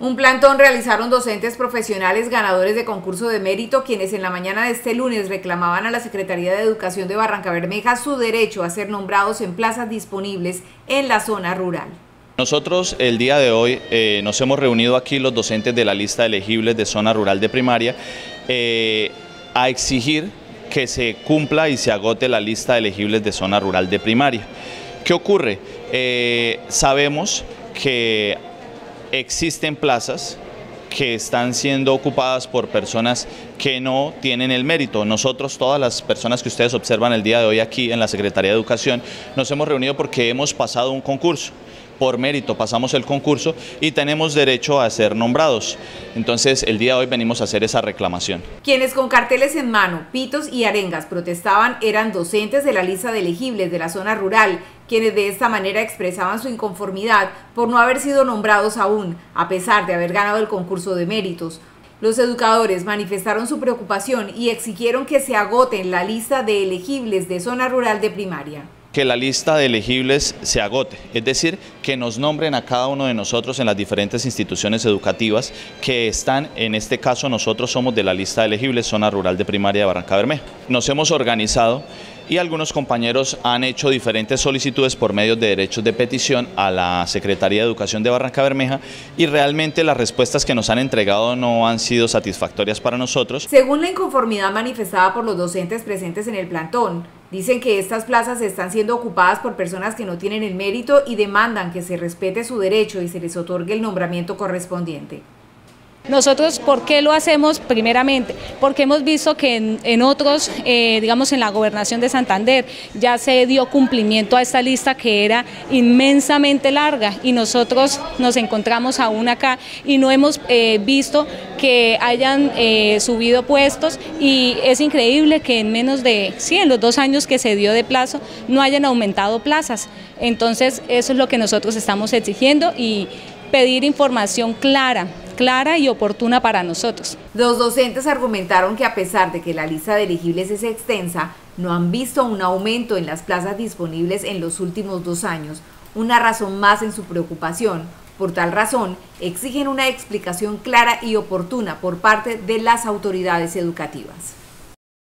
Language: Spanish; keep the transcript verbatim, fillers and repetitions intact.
Un plantón realizaron docentes profesionales ganadores de concurso de mérito, quienes en la mañana de este lunes reclamaban a la Secretaría de Educación de Barrancabermeja su derecho a ser nombrados en plazas disponibles en la zona rural. Nosotros el día de hoy eh, nos hemos reunido aquí los docentes de la lista de elegibles de zona rural de primaria eh, a exigir que se cumpla y se agote la lista de elegibles de zona rural de primaria. ¿Qué ocurre? Eh, sabemos que existen plazas que están siendo ocupadas por personas que no tienen el mérito. Nosotros, todas las personas que ustedes observan el día de hoy aquí en la Secretaría de Educación, nos hemos reunido porque hemos pasado un concurso. Por mérito pasamos el concurso y tenemos derecho a ser nombrados. Entonces el día de hoy venimos a hacer esa reclamación. Quienes con carteles en mano, pitos y arengas protestaban eran docentes de la lista de elegibles de la zona rural, quienes de esta manera expresaban su inconformidad por no haber sido nombrados aún, a pesar de haber ganado el concurso de méritos. Los educadores manifestaron su preocupación y exigieron que se agoten la lista de elegibles de zona rural de primaria. Que la lista de elegibles se agote, es decir, que nos nombren a cada uno de nosotros en las diferentes instituciones educativas que están, en este caso nosotros somos de la lista de elegibles zona rural de primaria de Barrancabermeja. Nos hemos organizado y algunos compañeros han hecho diferentes solicitudes por medio de derechos de petición a la Secretaría de Educación de Barrancabermeja y realmente las respuestas que nos han entregado no han sido satisfactorias para nosotros. Según la inconformidad manifestada por los docentes presentes en el plantón, dicen que estas plazas están siendo ocupadas por personas que no tienen el mérito y demandan que se respete su derecho y se les otorgue el nombramiento correspondiente. Nosotros, ¿por qué lo hacemos? Primeramente, porque hemos visto que en, en otros, eh, digamos en la gobernación de Santander, ya se dio cumplimiento a esta lista que era inmensamente larga y nosotros nos encontramos aún acá y no hemos eh, visto que hayan eh, subido puestos, y es increíble que en menos de, sí, en los dos años que se dio de plazo, no hayan aumentado plazas. Entonces, eso es lo que nosotros estamos exigiendo y pedir información clara, clara y oportuna para nosotros. Los docentes argumentaron que a pesar de que la lista de elegibles es extensa, no han visto un aumento en las plazas disponibles en los últimos dos años, una razón más en su preocupación. Por tal razón, exigen una explicación clara y oportuna por parte de las autoridades educativas.